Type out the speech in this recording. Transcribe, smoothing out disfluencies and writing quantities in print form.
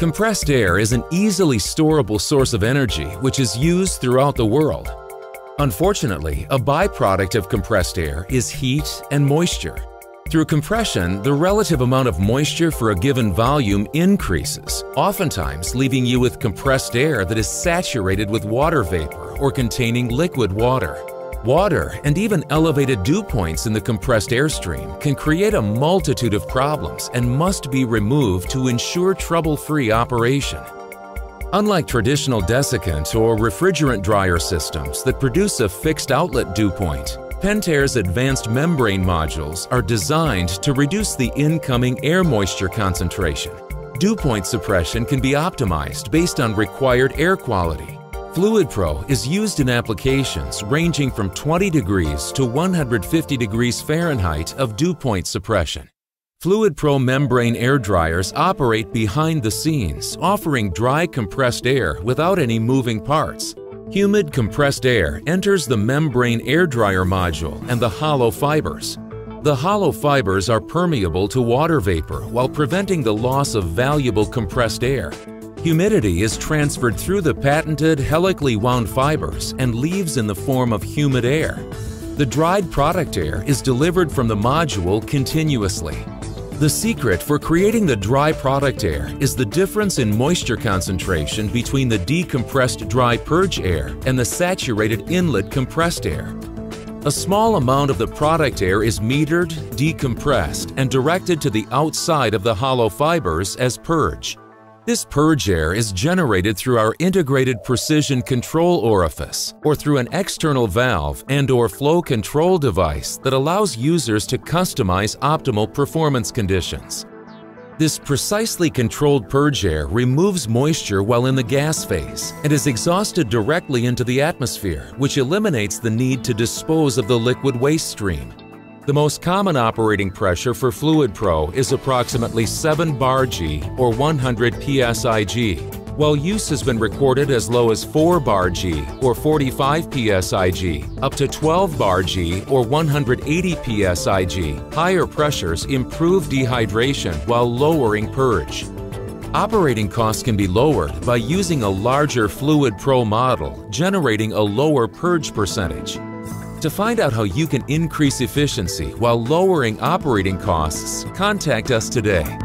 Compressed air is an easily storable source of energy which is used throughout the world. Unfortunately, a byproduct of compressed air is heat and moisture. Through compression, the relative amount of moisture for a given volume increases, oftentimes leaving you with compressed air that is saturated with water vapor or containing liquid water. Water and even elevated dew points in the compressed airstream can create a multitude of problems and must be removed to ensure trouble-free operation. Unlike traditional desiccant or refrigerant dryer systems that produce a fixed outlet dew point, Pentair's advanced membrane modules are designed to reduce the incoming air moisture concentration. Dew point suppression can be optimized based on required air quality. FluidPro is used in applications ranging from 20 degrees to 150 degrees Fahrenheit of dew point suppression. FluidPro membrane air dryers operate behind the scenes, offering dry compressed air without any moving parts. Humid compressed air enters the membrane air dryer module and the hollow fibers. The hollow fibers are permeable to water vapor while preventing the loss of valuable compressed air. Humidity is transferred through the patented helically wound fibers and leaves in the form of humid air. The dried product air is delivered from the module continuously. The secret for creating the dry product air is the difference in moisture concentration between the decompressed dry purge air and the saturated inlet compressed air. A small amount of the product air is metered, decompressed, and directed to the outside of the hollow fibers as purge. This purge air is generated through our integrated precision control orifice or through an external valve and/or flow control device that allows users to customize optimal performance conditions. This precisely controlled purge air removes moisture while in the gas phase and is exhausted directly into the atmosphere, which eliminates the need to dispose of the liquid waste stream. The most common operating pressure for FluidPro is approximately 7 bar-G or 100 psig, while use has been recorded as low as 4 bar-G or 45 psig, up to 12 bar-G or 180 psig. Higher pressures improve dehydration while lowering purge. Operating costs can be lowered by using a larger FluidPro model, generating a lower purge percentage. To find out how you can increase efficiency while lowering operating costs, contact us today.